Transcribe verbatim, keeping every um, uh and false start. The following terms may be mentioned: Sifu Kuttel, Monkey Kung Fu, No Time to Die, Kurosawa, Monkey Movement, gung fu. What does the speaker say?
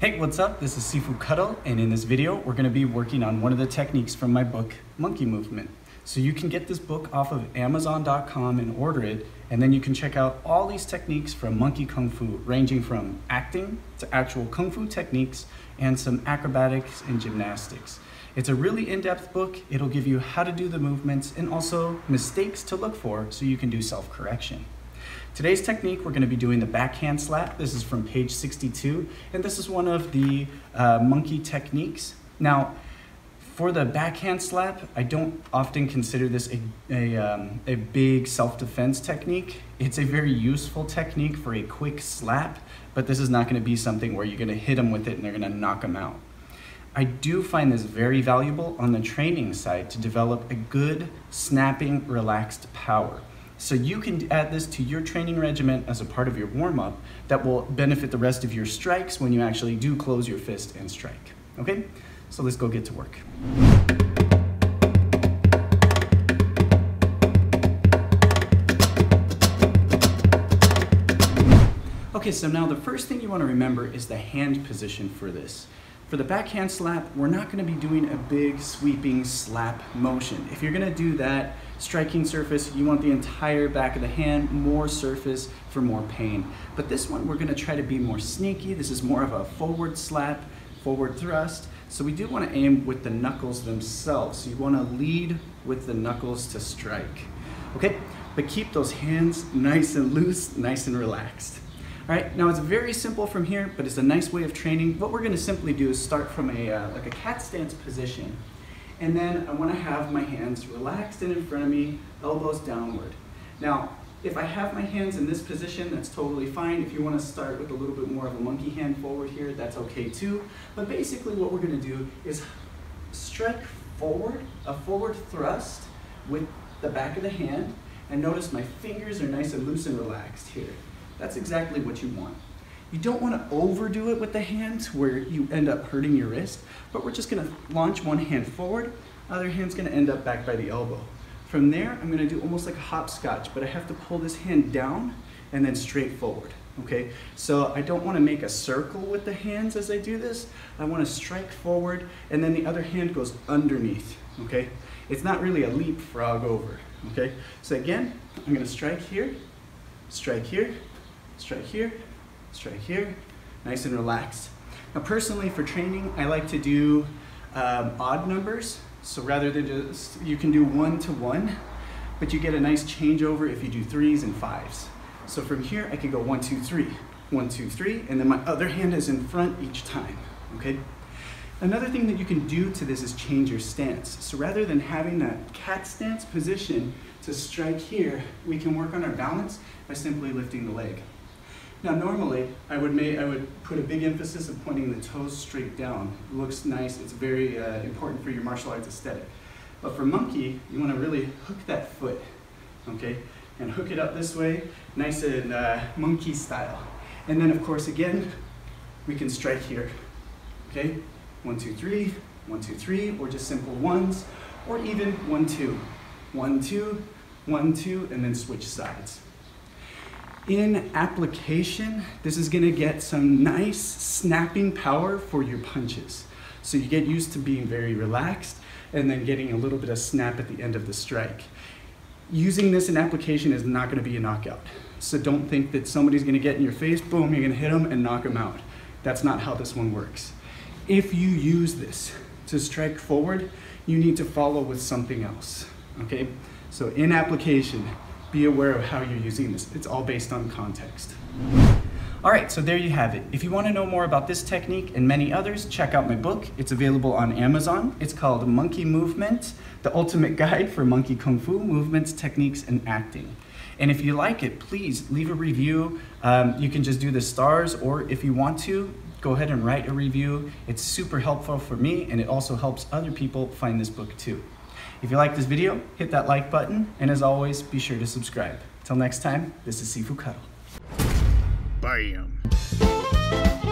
Hey, what's up? This is Sifu Kuttel, and in this video, we're gonna be working on one of the techniques from my book, Monkey Movement. So you can get this book off of Amazon dot com and order it, and then you can check out all these techniques from Monkey Kung Fu, ranging from acting to actual Kung Fu techniques and some acrobatics and gymnastics. It's a really in-depth book. It'll give you how to do the movements and also mistakes to look for so you can do self-correction. Today's technique, we're going to be doing the backhand slap. This is from page sixty-two, and this is one of the uh, monkey techniques. Now, for the backhand slap, I don't often consider this a, a, um, a big self-defense technique. It's a very useful technique for a quick slap, but this is not going to be something where you're going to hit them with it and they're going to knock them out. I do find this very valuable on the training side to develop a good, snapping, relaxed power. So you can add this to your training regimen as a part of your warm-up that will benefit the rest of your strikes when you actually do close your fist and strike, okay? So let's go get to work. Okay, so now the first thing you want to remember is the hand position for this. For the backhand slap, we're not going to be doing a big sweeping slap motion. If you're going to do that, striking surface, you want the entire back of the hand, more surface for more pain. But this one, we're going to try to be more sneaky. This is more of a forward slap, forward thrust. So we do want to aim with the knuckles themselves. So you want to lead with the knuckles to strike. Okay, but keep those hands nice and loose, nice and relaxed. All right, now it's very simple from here, but it's a nice way of training. What we're gonna simply do is start from a, uh, like a cat stance position, and then I wanna have my hands relaxed and in front of me, elbows downward. Now, if I have my hands in this position, that's totally fine. If you wanna start with a little bit more of a monkey hand forward here, that's okay too. But basically what we're gonna do is strike forward, a forward thrust with the back of the hand, and notice my fingers are nice and loose and relaxed here. That's exactly what you want. You don't want to overdo it with the hands where you end up hurting your wrist, but we're just going to launch one hand forward, other hand's going to end up back by the elbow. From there, I'm going to do almost like a hopscotch, but I have to pull this hand down and then straight forward, okay? So I don't want to make a circle with the hands as I do this. I want to strike forward, and then the other hand goes underneath, okay? It's not really a leapfrog over, okay? So again, I'm going to strike here, strike here, strike here, strike here, nice and relaxed. Now personally for training, I like to do um, odd numbers. So rather than just, you can do one to one, but you get a nice changeover if you do threes and fives. So from here, I could go one, two, three, one, two, three, and then my other hand is in front each time, okay? Another thing that you can do to this is change your stance. So rather than having that cat stance position to strike here, we can work on our balance by simply lifting the leg. Now normally, I would, make, I would put a big emphasis of pointing the toes straight down. It looks nice, it's very uh, important for your martial arts aesthetic. But for monkey, you wanna really hook that foot, okay? And hook it up this way, nice and uh, monkey style. And then of course, again, we can strike here, okay? One, two, three, one, two, three, or just simple ones, or even one, two. One, two, one, two, and then switch sides. In application, this is gonna get some nice snapping power for your punches. So you get used to being very relaxed and then getting a little bit of snap at the end of the strike. Using this in application is not gonna be a knockout. So don't think that somebody's gonna get in your face, boom, you're gonna hit them and knock them out. That's not how this one works. If you use this to strike forward, you need to follow with something else, okay? So in application, be aware of how you're using this. It's all based on context. All right, so there you have it. If you want to know more about this technique and many others, check out my book. It's available on Amazon. It's called Monkey Movement, The Ultimate Guide for Monkey Kung Fu Movements, Techniques, and Acting. And if you like it, please leave a review. Um, you can just do the stars, or if you want to, go ahead and write a review. It's super helpful for me, and it also helps other people find this book too. If you like this video, hit that like button, and as always, be sure to subscribe. Till next time, this is Sifu Kuttel. Bam.